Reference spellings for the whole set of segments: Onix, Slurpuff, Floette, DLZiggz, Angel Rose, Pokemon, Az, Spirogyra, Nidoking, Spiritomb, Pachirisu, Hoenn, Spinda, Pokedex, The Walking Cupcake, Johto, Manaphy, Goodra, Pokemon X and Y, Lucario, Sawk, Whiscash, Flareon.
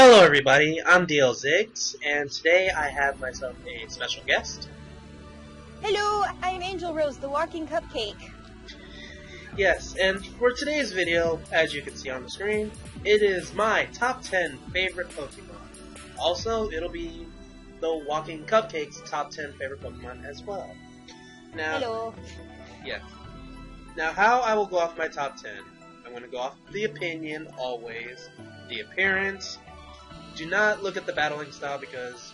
Hello everybody, I'm DLZiggz, and today I have myself a special guest. Hello, I'm Angel Rose, The Walking Cupcake. Yes, and for today's video, as you can see on the screen, it is my top 10 favorite Pokemon. Also, it'll be The Walking Cupcake's top 10 favorite Pokemon as well. Now, hello. Yes. Now, how I will go off my top 10, I'm going to go off the opinion always, the appearance. Do not look at the battling style because,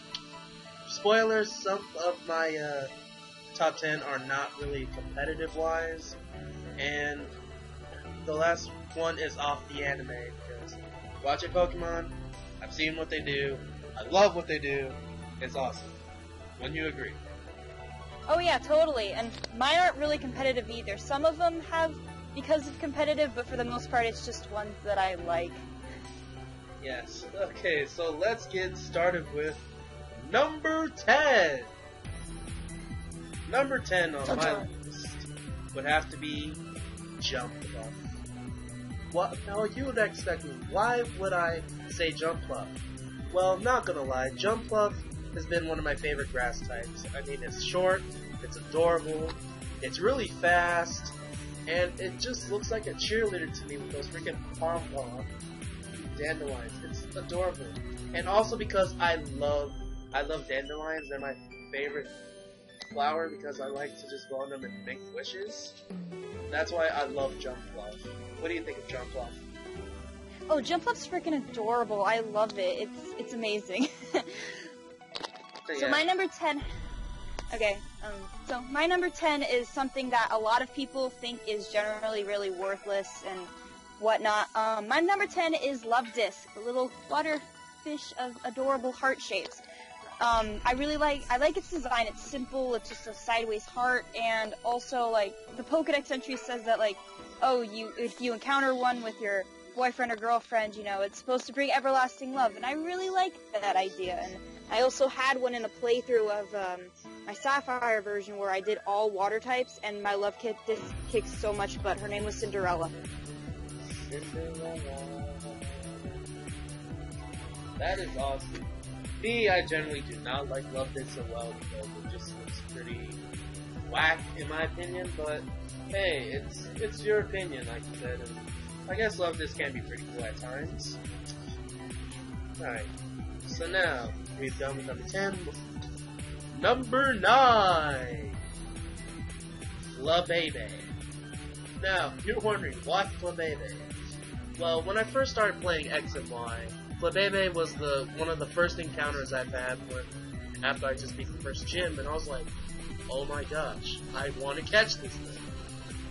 spoilers, some of my top 10 are not really competitive wise, and the last one is off the anime because watching Pokemon, I've seen what they do, I love what they do, it's awesome. Wouldn't you agree? Oh yeah, totally, and mine aren't really competitive either. Some of them have because of competitive, but for the most part it's just ones that I like. Yes, okay, so let's get started with number 10. Number 10 on my list would have to be Jumpluff. What? Now you would expect me, why would I say Jumpluff? Well, not gonna lie, Jumpluff has been one of my favorite grass types. I mean, it's short, it's adorable, it's really fast, and it just looks like a cheerleader to me with those freaking pom-poms. Dandelions, it's adorable, and also because I love dandelions. They're my favorite flower because I like to just go on them and make wishes. That's why I love Jumpluff. What do you think of Jumpluff? Oh, Jumpluff's freaking adorable. I love it. It's amazing. So yeah. My number 10. Okay, so my number 10 is something that a lot of people think is generally really worthless and whatnot. My number 10 is Luvdisc, the little butterfish of adorable heart shapes. I really like its design. It's simple. It's just a sideways heart, and also like the Pokédex entry says that like, oh, if you encounter one with your boyfriend or girlfriend, you know it's supposed to bring everlasting love. And I really like that idea. And I also had one in a playthrough of my Sapphire version where I did all water types, and my love kid kicks so much butt. Her name was Cinderella. That is awesome. Me, I generally do not like Luvdisc so well because it just looks pretty whack in my opinion, but hey, it's your opinion, like you said, and I guess Luvdisc can be pretty cool at times. Alright, so now we've done with number 10. Number 9! Flabébé. Now, you're wondering, why Flabébé? Well, when I first started playing X and Y, Flabébé was one of the first encounters I've had after I just beat the first gym, and I was like, oh my gosh, I want to catch this thing.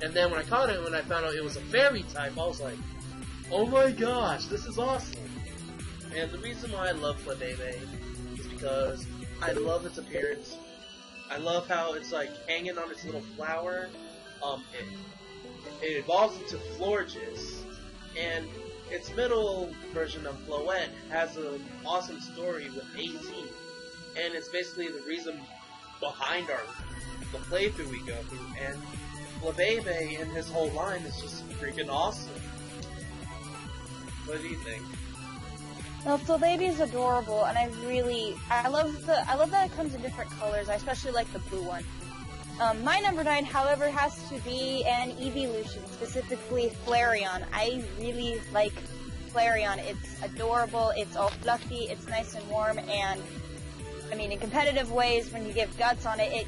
And then when I caught it, when I found out it was a fairy type, I was like, oh my gosh, this is awesome. And the reason why I love Flabébé is because I love its appearance. I love how it's like hanging on its little flower. It evolves into Florges, and its middle version of Floette has an awesome story with Az, and it's basically the reason behind the playthrough we go through, and Flabébé and his whole line is just freaking awesome. What do you think? Well, Flabébé is adorable, and I love that it comes in different colors. I especially like the blue one. My number 9, however, has to be an evolution, specifically Flareon. I really like Flareon. It's adorable, it's all fluffy, it's nice and warm, and, I mean, in competitive ways, when you give guts on it, it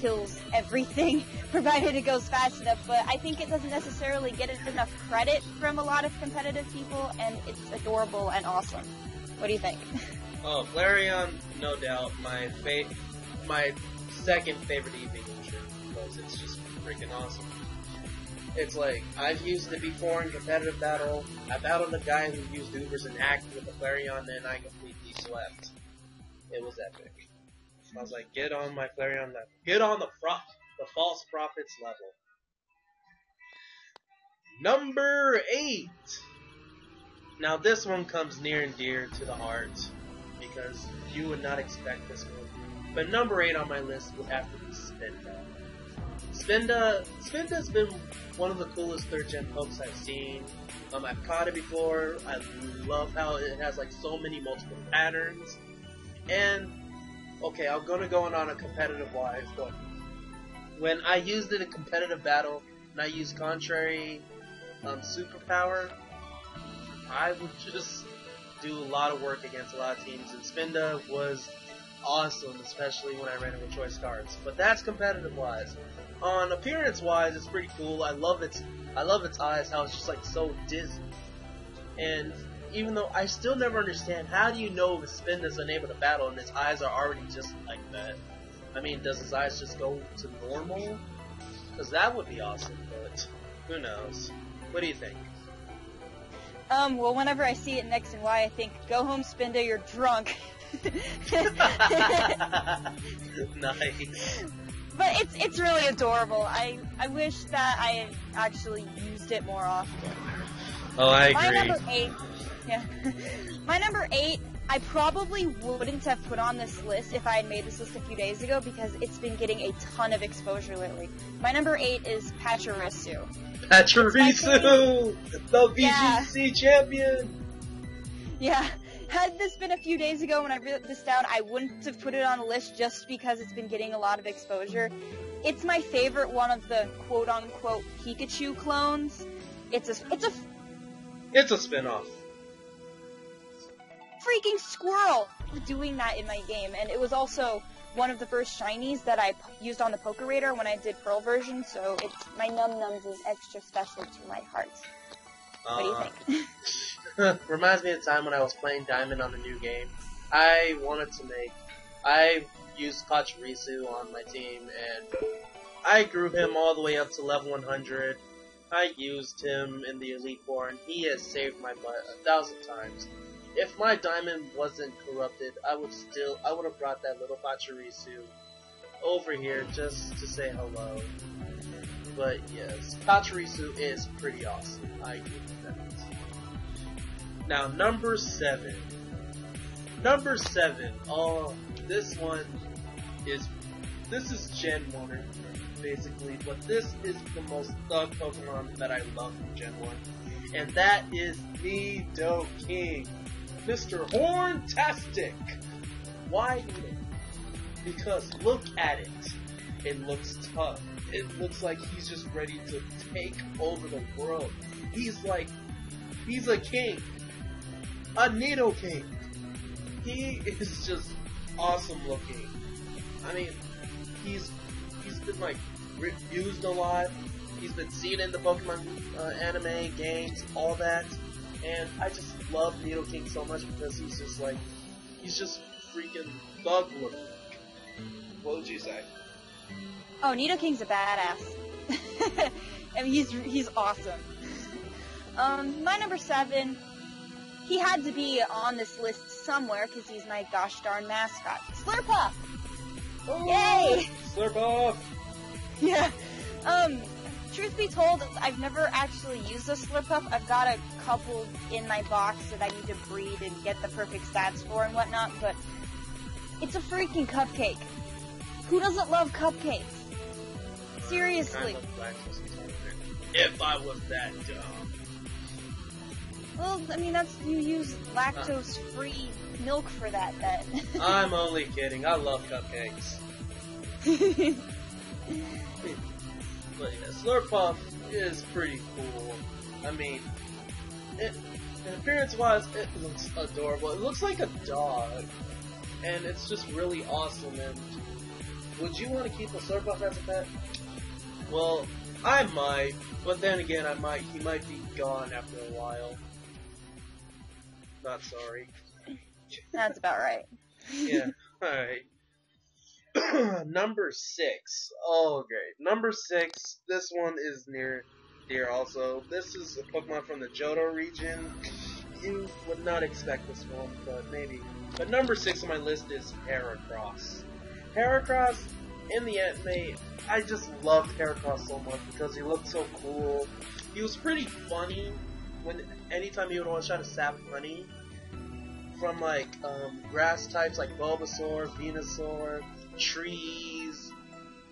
kills everything, provided it goes fast enough, but I think it doesn't necessarily get enough credit from a lot of competitive people, and it's adorable and awesome. What do you think? Oh, Flareon, no doubt, my second favorite evolution because it's just freaking awesome. It's like, I've used it before in competitive battle. I battled a guy who used Ubers and hacked with a Flareon, and I completely slept. It was epic. I was like, get on my Flareon level. Get on the false prophets level. Number 8! Now this one comes near and dear to the heart because you would not expect this one. But number 8 on my list would have to be Spinda. Spinda's been one of the coolest third gen pokes I've seen. I've caught it before. I love how it has like so many multiple patterns. And okay, I'm gonna go on a competitive wise, but when I used it in competitive battle and I used contrary superpower, I would just do a lot of work against a lot of teams, and Spinda was awesome, especially when I ran it with choice cards. But that's competitive wise. On appearance wise, it's pretty cool. I love its eyes, how it's just like so dizzy. And even though I still never understand, how do you know if Spinda's unable to battle and his eyes are already just like that? I mean, does his eyes just go to normal? Because that would be awesome, but who knows? What do you think? Well, whenever I see it in X and Y, I think, go home, Spinda, you're drunk. Nice. But it's really adorable. I wish that I actually used it more often. Oh, I agree. My number eight, I probably wouldn't have put on this list if I had made this list a few days ago, because it's been getting a ton of exposure lately. My number 8 is Pachirisu. Pachirisu! The VGC champion! Yeah. Had this been a few days ago when I wrote this down, I wouldn't have put it on the list just because it's been getting a lot of exposure. It's my favorite one of the quote-unquote Pikachu clones. It's a spin-off. Freaking squirrel doing that in my game, and it was also one of the first shinies that I used on the Poker Radar when I did Pearl version, so it's my num-nums is extra special to my heart. What do you think? Reminds me of the time when I was playing Diamond on a new game. I used Pachirisu on my team, and I grew him all the way up to level 100. I used him in the Elite Four, and he has saved my butt 1,000 times. If my Diamond wasn't corrupted, I would have brought that little Pachirisu over here just to say hello. But yes, Pachirisu is pretty awesome. I agree with that. Now, number 7. Number 7. Oh, this is Gen 1, basically, but this is the most thug Pokemon that I love from Gen 1, and that is Nidoking. Mr. Horntastic! Why Nidoking? Because look at it. It looks tough. It looks like he's just ready to take over the world. He's a king. A Nidoking. He is just awesome looking. I mean, he's been like used a lot. He's been seen in the Pokemon anime, games, all that. And I just love Nidoking so much because he's just freaking thug looking. What would you say? Oh, Nidoking's a badass. I mean, he's awesome. My number 7, he had to be on this list somewhere because he's my gosh darn mascot, Slurpuff. Ooh, yay! Slurpuff. Yeah. Truth be told, I've never actually used a Slurpuff. I've got a couple in my box that I need to breed and get the perfect stats for and whatnot, but it's a freaking cupcake. Who doesn't love cupcakes? Seriously. If I was that dumb. Well, I mean, you use lactose-free milk for that, then. I'm only kidding. I love cupcakes. But yeah, Slurpuff is pretty cool. I mean, appearance-wise, it looks adorable. It looks like a dog, and it's just really awesome. And would you want to keep a Slurpuff as a pet? Well, I might, but then again, he might be gone after a while. Not sorry. That's about right. Yeah, alright. Number 6. Oh, great. Number 6, this one is near also. This is a Pokemon from the Johto region. You would not expect this one, but maybe. But number 6 on my list is Heracross. Heracross in the anime, I just loved Heracross so much because he looked so cool. He was pretty funny anytime he would want to try to sap honey from like grass types like Bulbasaur, Venusaur, trees,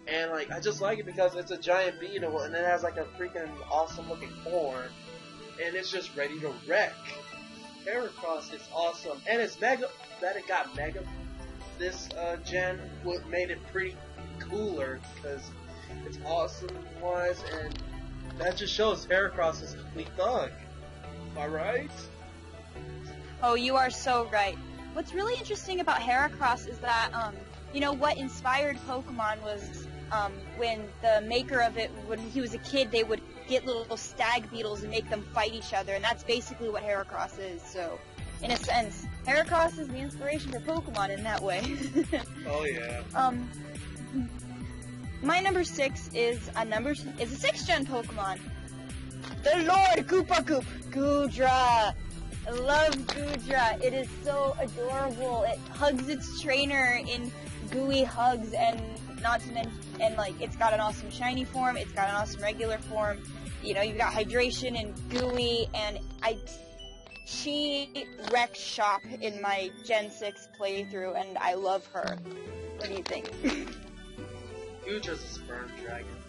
And like, I just like it because it's a giant beetle and it has like a freaking awesome looking horn, and it's just ready to wreck. Heracross is awesome, and it's mega. That it got mega this gen what made it pretty cooler, because it's awesome was, and that just shows Heracross is a complete thug. Am I right? Oh, you are so right. What's really interesting about Heracross is that, you know, what inspired Pokemon was when the maker of it, when he was a kid, they would get little stag beetles and make them fight each other, and that's basically what Heracross is. So, in a sense, Heracross is the inspiration for Pokemon in that way. Oh yeah. My number 6 is a 6th gen Pokemon, the Lord Koopa Koop, Goodra. I love Goodra. It is so adorable. It hugs its trainer in gooey hugs, and not to mention, and like, it's got an awesome shiny form. It's got an awesome regular form. You know, you've got hydration and gooey, and she wrecked shop in my Gen 6 playthrough, and I love her. What do you think? Goodra's a sperm dragon.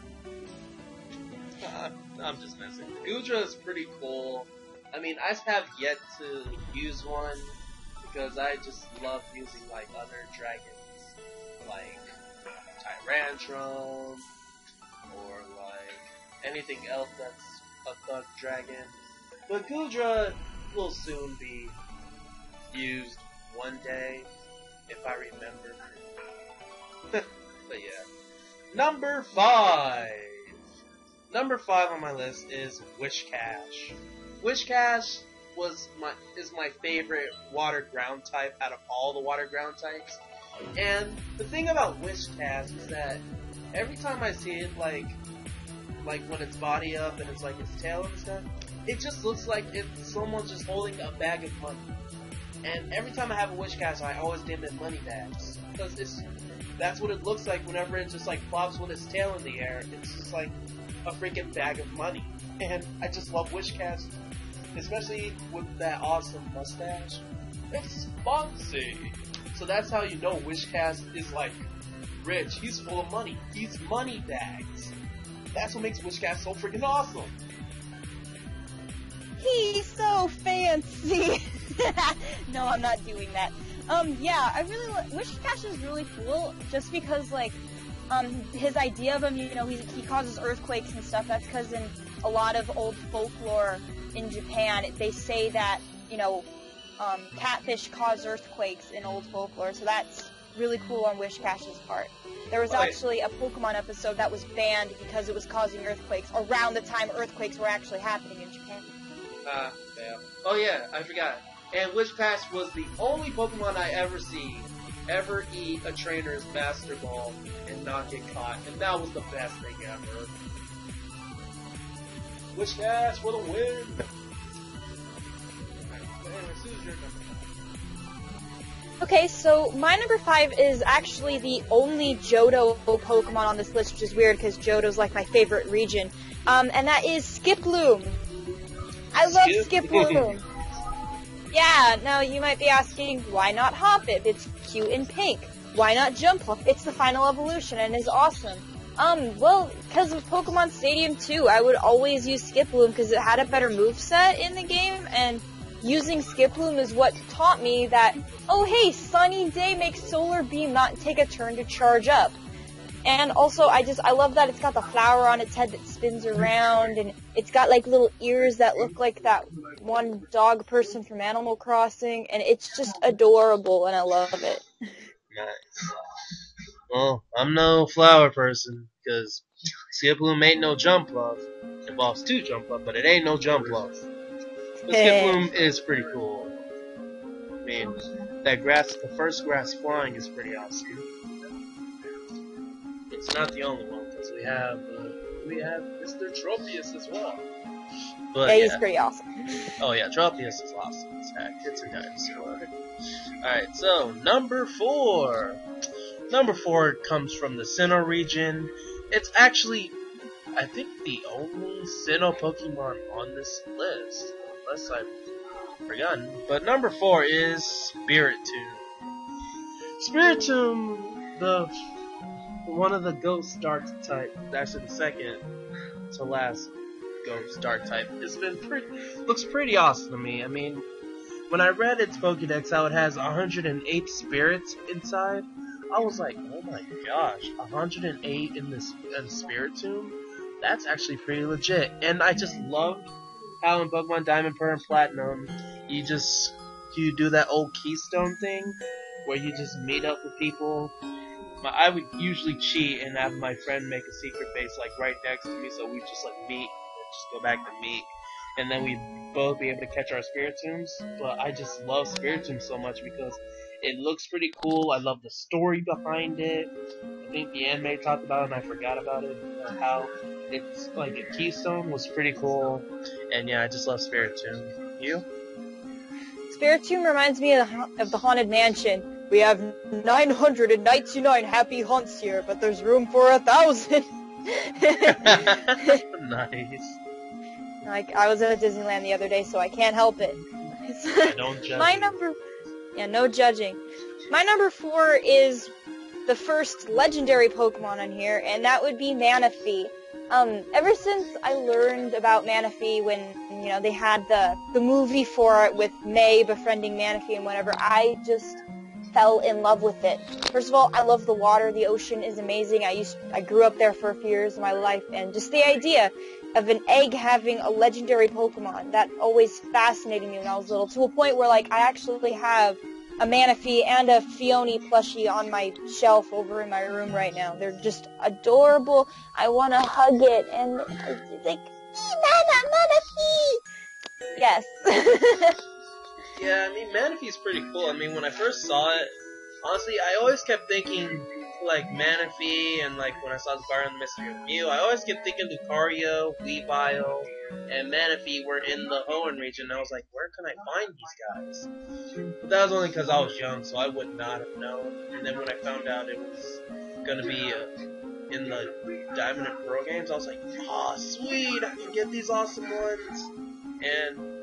I'm just messing. Goodra is pretty cool. I mean, I have yet to use one because I just love using like other dragons, like Tyranitar or like anything else that's a thug dragon. But Goodra will soon be used one day if I remember. But yeah, number 5 on my list is Whiscash. Whiscash is my favorite water ground type out of all the water ground types. And the thing about Whiscash is that every time I see it, like when it's body up and it's like its tail and stuff, it just looks like it's someone just holding a bag of money. And every time I have a Whiscash, I always name it Money Bags, because that's what it looks like whenever it just like flops with its tail in the air. It's just like a freaking bag of money. And I just love Whiscash, especially with that awesome mustache. It's fancy. So that's how you know Whiscash is like rich. He's full of money. He's money bags. That's what makes Whiscash so freaking awesome. He's so fancy. No, I'm not doing that. Yeah, I really Whiscash is really cool just because like his idea of him, you know, he causes earthquakes and stuff. That's because in a lot of old folklore in Japan, they say that, you know, catfish cause earthquakes in old folklore, so that's really cool on Whiscash's part. There was actually a Pokemon episode that was banned because it was causing earthquakes around the time earthquakes were actually happening in Japan. Yeah. Oh yeah, I forgot. And Whiscash was the only Pokemon I ever eat a trainer's Master Ball and not get caught, and that was the best thing ever. Whiscash for the win! Okay, so my number 5 is actually the only Johto Pokemon on this list, which is weird because Johto's like my favorite region. And that is Skiploom. I love Skiploom. Yeah, now you might be asking, why not Hoppip? It's cute and pink. Why not Jumpluff? It's the final evolution and is awesome. Well, because of Pokemon Stadium 2, I would always use Skiploom because it had a better moveset in the game, and using Skiploom is what taught me that, oh hey, sunny day makes Solar Beam not take a turn to charge up. And also, I love that it's got the flower on its head that spins around, and it's got like little ears that look like that one dog person from Animal Crossing, and it's just adorable, and I love it. Nice. Well, I'm no flower person, because Skiploom ain't no Jumpluff. It involves 2 Jumpluff, but it ain't no Jumpluff. But Skiploom is pretty cool. I mean, that grass, the first grass flying is pretty awesome. It's not the only one, because we have Mr. Tropius as well. But, yeah, he's pretty awesome. Oh yeah, Tropius is awesome. It's a dinosaur. Alright, so, number 4. Number 4 comes from the Sinnoh region. It's actually, I think, the only Sinnoh Pokemon on this list, unless I've forgotten. But number 4 is Spiritomb. Spiritomb, the one of the Ghost Dark type, actually the second to last Ghost Dark type. It's been pretty, looks pretty awesome to me. I mean, when I read its Pokédex, how it has 108 spirits inside, I was like, oh my gosh, 108 in this Spirit Tomb? That's actually pretty legit. And I just loved how in Pokemon Diamond, Pearl, and Platinum, you do that old Keystone thing where you just meet up with people. I would usually cheat and have my friend make a secret base like right next to me, so we just like meet, just go back to meet, and then we'd both be able to catch our Spirit Tombs. But I just love Spirit Tombs so much because it looks pretty cool. I love the story behind it. I think the anime talked about it and I forgot about it. How it's like a keystone was pretty cool. And yeah, I just love Spirit Tomb. You? Spirit Tomb reminds me of the Haunted Mansion. We have 999 happy hunts here, but there's room for 1,000. Nice. Like, I was at Disneyland the other day, so I can't help it. Yeah, don't judge. Yeah, no judging. My number 4 is the first legendary Pokemon on here, and that would be Manaphy. Ever since I learned about Manaphy when, you know, they had the movie for it with May befriending Manaphy and whatever, I just fell in love with it. First of all, I love the water. The ocean is amazing. I grew up there for a few years of my life, and just the idea of an egg having a legendary Pokemon, that always fascinated me when I was little, to a point where, like, I actually have a Manaphy and a Fione plushie on my shelf over in my room right now. They're just adorable. I want to hug it, and it's like, Manaphy! Yes. Yeah, I mean, Manaphy's pretty cool. I mean, when I first saw it, honestly, I always kept thinking, like, Manaphy, and, like, when I saw the Guardian of the Mystery of Mew, I always kept thinking Lucario, Weavile, and Manaphy were in the Hoenn region, and I was like, where can I find these guys? But that was only because I was young, so I would not have known. And then when I found out it was going to be in the Diamond and Pearl games, I was like, oh, sweet, I can get these awesome ones. And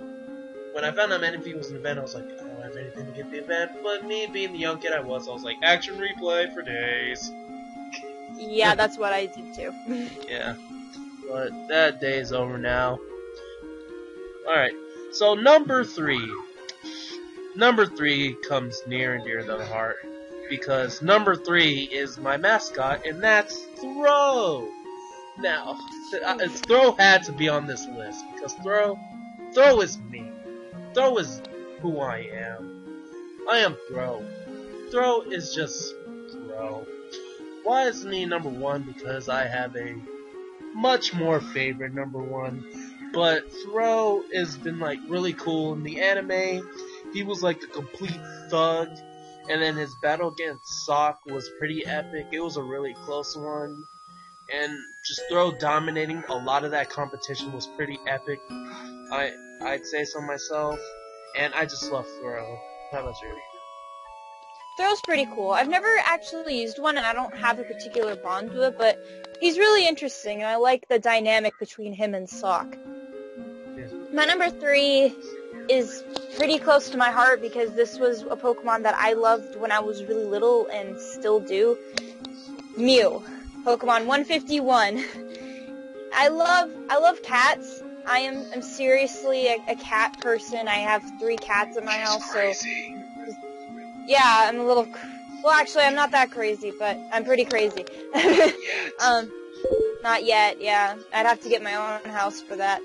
when I found out Manaphy was an event, I was like, I don't have anything to get the event, but me being the young kid I was like, action replay for days. Yeah, that's what I did too. Yeah. But that day is over now. Alright, so number 3. Number 3 comes near and dear to the heart, because number 3 is my mascot, and that's Throw! Now, Throw had to be on this list, because Throw is me. Throw is who I am. I am Throw. Throw is just Throw. Why is me number 1? Because I have a much more favorite number 1. But Throw has been like really cool in the anime. He was like a complete thug. And then his battle against Sawk was pretty epic. It was a really close one. And just Throw dominating a lot of that competition was pretty epic. I'd say so myself, and I just love Throw. How about you? Throw's pretty cool. I've never actually used one, and I don't have a particular bond to it, but he's really interesting, and I like the dynamic between him and Sawk. Yeah. My number 3 is pretty close to my heart, because this was a Pokemon that I loved when I was really little, and still do. Mew. Pokemon 151. I love cats. I'm seriously a cat person. I have 3 cats in my house, so yeah, I'm a little. Well, actually, I'm not that crazy, but I'm pretty crazy. Not yet. Yeah, I'd have to get my own house for that.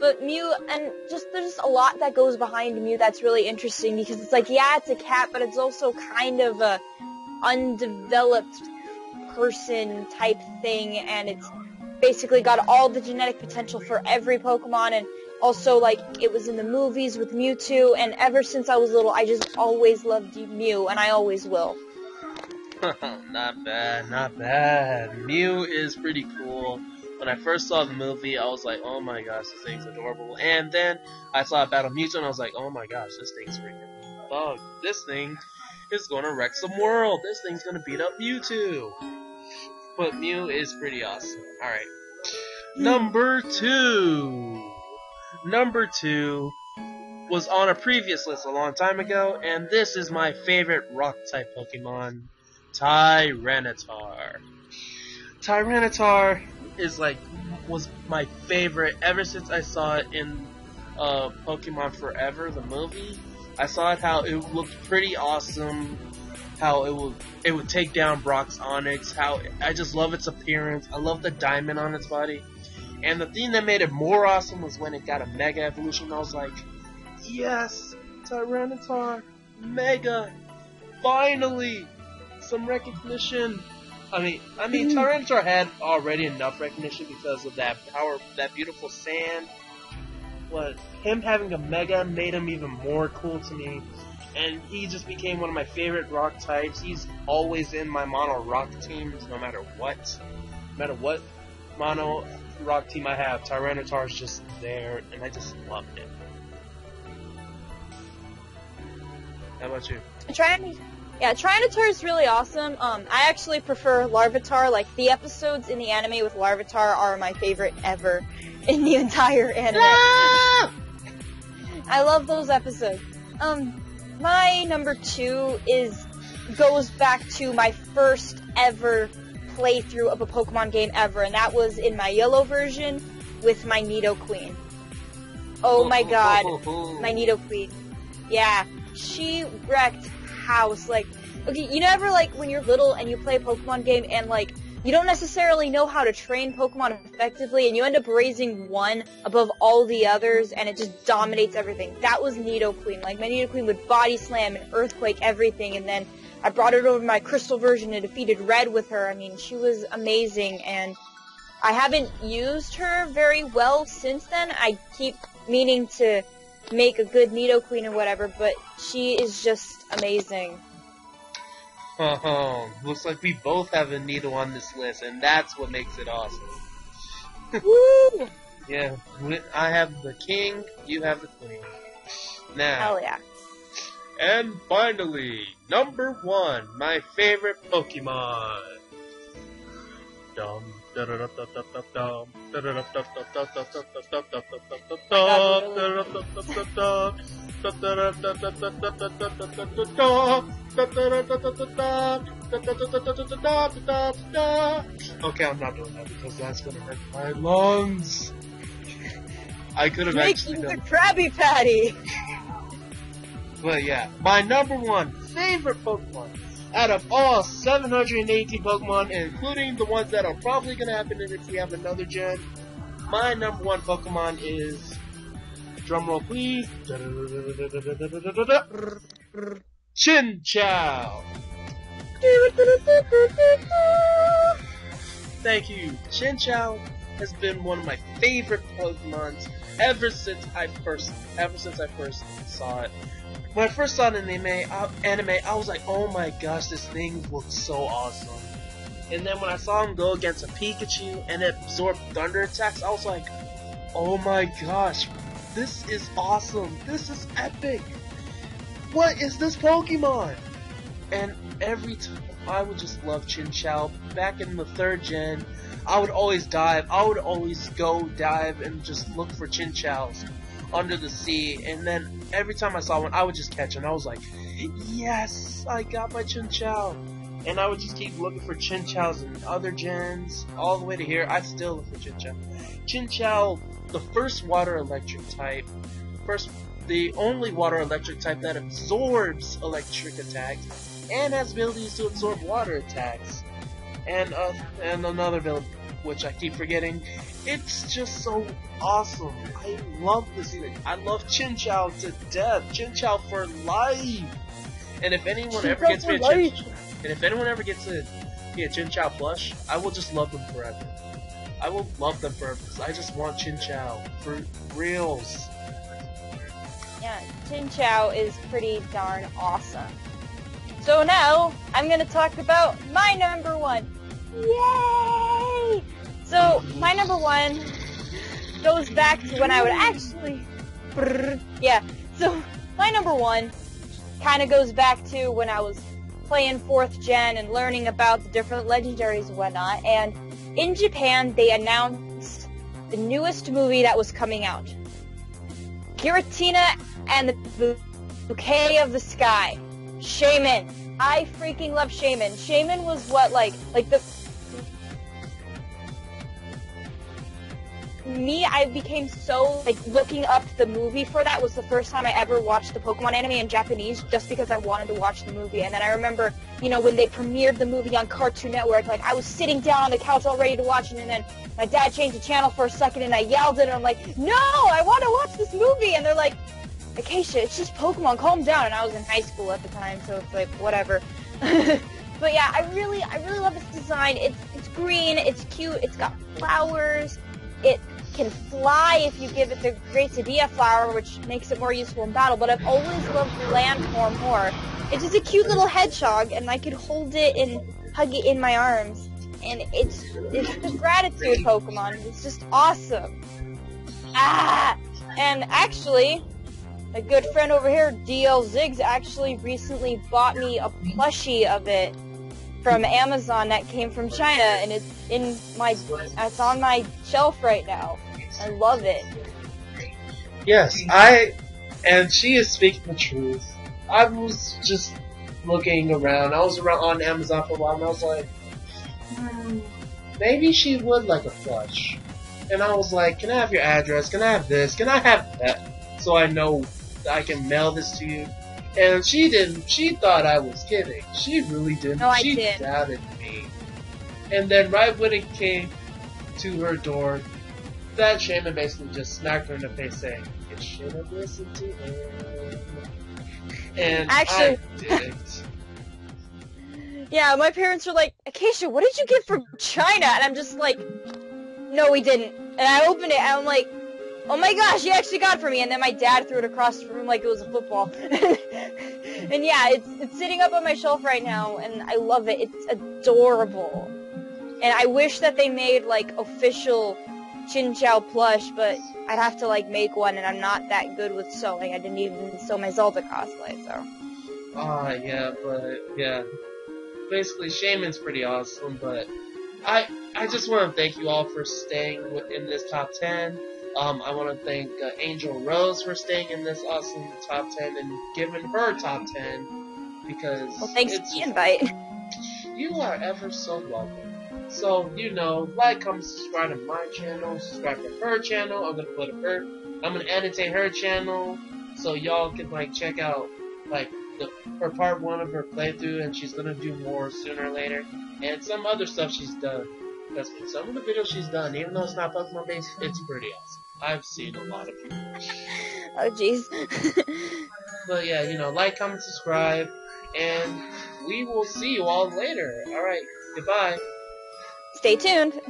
But Mew, and just there's a lot that goes behind Mew that's really interesting, because it's like, yeah, it's a cat, but it's also kind of a undeveloped person type thing, and it's basically got all the genetic potential for every Pokemon, and also, like, it was in the movies with Mewtwo, and ever since I was little, I just always loved Mew, and I always will. Not bad, not bad. Mew is pretty cool. When I first saw the movie, I was like, oh my gosh, this thing's adorable. And then I saw Battle Mewtwo, and I was like, oh my gosh, this thing's freaking bug. This thing is gonna wreck some world. This thing's gonna beat up Mewtwo. But Mew is pretty awesome. Alright. Number 2. Number 2 was on a previous list a long time ago, and this is my favorite rock type Pokemon. Tyranitar. Tyranitar is like was my favorite ever since I saw it in Pokemon Forever, the movie. I saw it how it looked pretty awesome, how it would take down Brock's Onix. How I just love its appearance. I love the diamond on its body, and the thing that made it more awesome was when it got a Mega Evolution. I was like, yes, Tyranitar, Mega, finally some recognition. I mean, Tyranitar had already enough recognition because of that power, that beautiful sand. But him having a Mega made him even more cool to me, and he just became one of my favorite rock types. He's always in my mono rock teams, no matter what mono rock team I have. Tyranitar's just there, and I just loved it. How about you? Tyranitar is really awesome. I actually prefer Larvitar. Like, the episodes in the anime with Larvitar are my favorite ever in the entire anime. Ah! I love those episodes. My number two goes back to my first ever playthrough of a Pokemon game ever, and that was in my yellow version with my Nidoqueen. Oh my god, my Nidoqueen. Yeah, she wrecked house. Like, okay, you never, like, when you're little and you play a Pokemon game and, like, you don't necessarily know how to train Pokemon effectively, and you end up raising one above all the others, and it just dominates everything. That was Nidoqueen. Like, my Nidoqueen would body slam and earthquake everything, and then I brought it over to my crystal version and defeated Red with her. I mean, she was amazing, and I haven't used her very well since then. I keep meaning to make a good Nidoqueen or whatever, but she is just amazing. Oh, looks like we both have a Nido on this list, and that's what makes it awesome. Woo! Yeah, I have the king, you have the queen. Now. Hell yeah. And finally, number one, my favorite Pokemon. Dum. Okay, I'm not doing that because that's gonna hurt my lungs. I could have actually done it. Krabby Patty. But yeah, my number one favorite Pokemon out of all 718 Pokemon, including the ones that are probably going to happen if we have another gen, my number one Pokemon is, drumroll please, Chinchou. Thank you. Chinchou has been one of my favorite Pokemons ever since I first saw it. When I first saw an anime, I was like, oh my gosh, this thing looks so awesome. And then when I saw him go against a Pikachu and it absorbed thunder attacks, I was like, oh my gosh, this is awesome. This is epic. What is this Pokemon? And every time, I would just love Chinchou. Back in the third gen, I would always dive. I would always go dive and just look for Chinchous under the sea, and then every time I saw one I would just catch it. I was like, yes, I got my Chinchou. And I would just keep looking for Chinchous in other gens all the way to here. I still look for Chinchou. Chinchou, the first water electric type, the only water electric type that absorbs electric attacks and has abilities to absorb water attacks, and another ability which I keep forgetting. It's just so awesome. I love this thing. I love Chinchou to death. Chinchou for life. And if anyone ever gets me a Chinchou, and if anyone ever gets a Chinchou plush, I will just love them forever. I will love them forever because I just want Chinchou for reals. Yeah, Chinchou is pretty darn awesome. So now I'm gonna talk about my number one. Yay! So my number one goes back to when I would actually, yeah. So my number one kind of goes back to when I was playing 4th gen and learning about the different legendaries and whatnot. And in Japan, they announced the newest movie that was coming out, Giratina and the Bouquet of the Sky, Shaymin. I freaking love Shaymin. Shaymin was what, like the... Me, I became so, looking up the movie for that was the first time I ever watched the Pokemon anime in Japanese just because I wanted to watch the movie. And then I remember, you know, when they premiered the movie on Cartoon Network, I was sitting down on the couch all ready to watch it, and then my dad changed the channel for a second, and I yelled at him, like, no, I want to watch this movie! And they're like, Acacia, it's just Pokemon, calm down. And I was in high school at the time, so it's like, whatever. But yeah, I really love this design. It's green, it's cute, it's got flowers. It can fly if you give it the Gracidia flower, which makes it more useful in battle, but I've always loved Landform more. It's just a cute little hedgehog, and I could hold it and hug it in my arms. And it's the gratitude Pokemon. It's just awesome. Ah! And actually, a good friend over here, DLZiggz, actually recently bought me a plushie of it from Amazon that came from China, and it's on my shelf right now. I love it. Yes, she is speaking the truth. I was just looking around. I was around on Amazon for a while, and I was like, maybe she would like a plush. And I was like, can I have your address? Can I have this? Can I have that? So I know I can mail this to you. And she didn't. She thought I was kidding. She really didn't. No, she doubted me. And then right when it came to her door, that Shaymin basically just smacked her in the face, saying, "You should have listened to him." And actually, I didn't. Yeah, my parents were like, "Acacia, what did you get from China?" And I'm just like, "No, we didn't." And I opened it, and I'm like, oh my gosh, you actually got it for me. And then my dad threw it across the room like it was a football. And yeah, it's sitting up on my shelf right now, and I love it. It's adorable. And I wish that they made, official Chinchou plush, but I'd have to, make one, and I'm not that good with sewing. I didn't even sew my Zelda cosplay, so. Yeah, but, yeah. Basically, Shaymin's pretty awesome, but I just want to thank you all for staying within this top 10. I want to thank Angel Rose for staying in this awesome top 10 and giving her top 10 because... Well, thanks for the invite. You are ever so welcome. So, comment, subscribe to my channel, subscribe to her channel. I'm going to annotate her channel so y'all can, check out, her part 1 of her playthrough, and she's going to do more sooner or later, and some other stuff she's done. Because some of the videos she's done, even though it's not Pokemon based, it's pretty awesome. I've seen a lot of people. Oh, jeez. But yeah, comment, subscribe, and we will see you all later. Alright, goodbye. Stay tuned.